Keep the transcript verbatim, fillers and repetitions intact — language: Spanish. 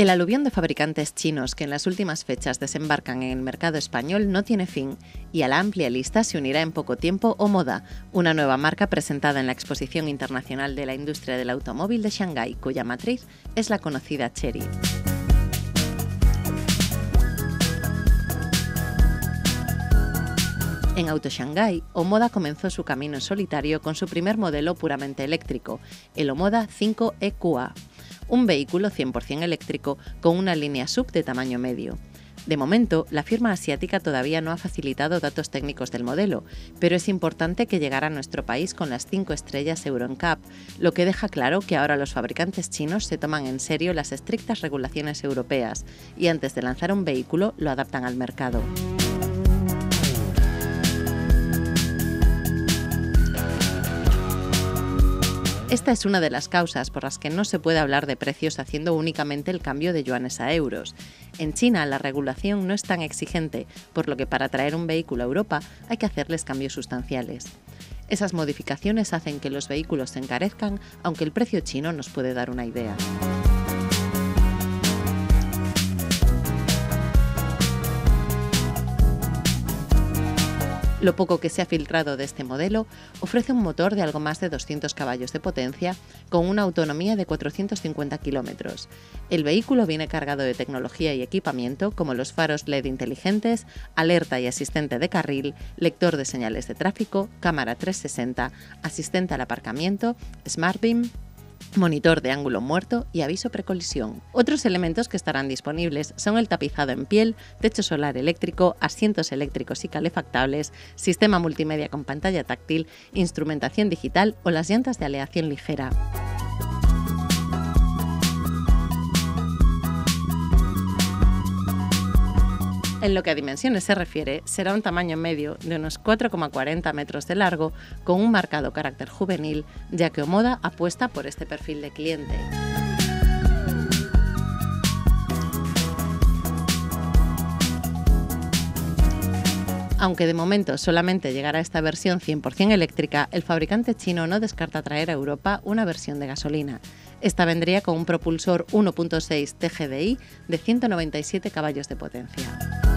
El aluvión de fabricantes chinos que en las últimas fechas desembarcan en el mercado español no tiene fin y a la amplia lista se unirá en poco tiempo Omoda, una nueva marca presentada en la Exposición Internacional de la Industria del Automóvil de Shanghái, cuya matriz es la conocida Chery. En Auto Shanghai, Omoda comenzó su camino en solitario con su primer modelo puramente eléctrico, el Omoda cinco e Q U A, un vehículo cien por cien eléctrico con una línea sub de tamaño medio. De momento, la firma asiática todavía no ha facilitado datos técnicos del modelo, pero es importante que llegara a nuestro país con las cinco estrellas Euro N C A P, lo que deja claro que ahora los fabricantes chinos se toman en serio las estrictas regulaciones europeas y antes de lanzar un vehículo lo adaptan al mercado. Esta es una de las causas por las que no se puede hablar de precios haciendo únicamente el cambio de yuanes a euros. En China la regulación no es tan exigente, por lo que para traer un vehículo a Europa hay que hacerles cambios sustanciales. Esas modificaciones hacen que los vehículos se encarezcan, aunque el precio chino nos puede dar una idea. Lo poco que se ha filtrado de este modelo ofrece un motor de algo más de doscientos caballos de potencia con una autonomía de cuatrocientos cincuenta kilómetros. El vehículo viene cargado de tecnología y equipamiento como los faros L E D inteligentes, alerta y asistente de carril, lector de señales de tráfico, cámara trescientos sesenta, asistente al aparcamiento, Smart Beam, monitor de ángulo muerto y aviso precolisión. Otros elementos que estarán disponibles son el tapizado en piel, techo solar eléctrico, asientos eléctricos y calefactables, sistema multimedia con pantalla táctil, instrumentación digital o las llantas de aleación ligera. En lo que a dimensiones se refiere, será un tamaño medio de unos cuatro coma cuarenta metros de largo con un marcado carácter juvenil, ya que Omoda apuesta por este perfil de cliente. Aunque de momento solamente llegará esta versión cien por cien eléctrica, el fabricante chino no descarta traer a Europa una versión de gasolina. Esta vendría con un propulsor uno punto seis T G D I de ciento noventa y siete caballos de potencia.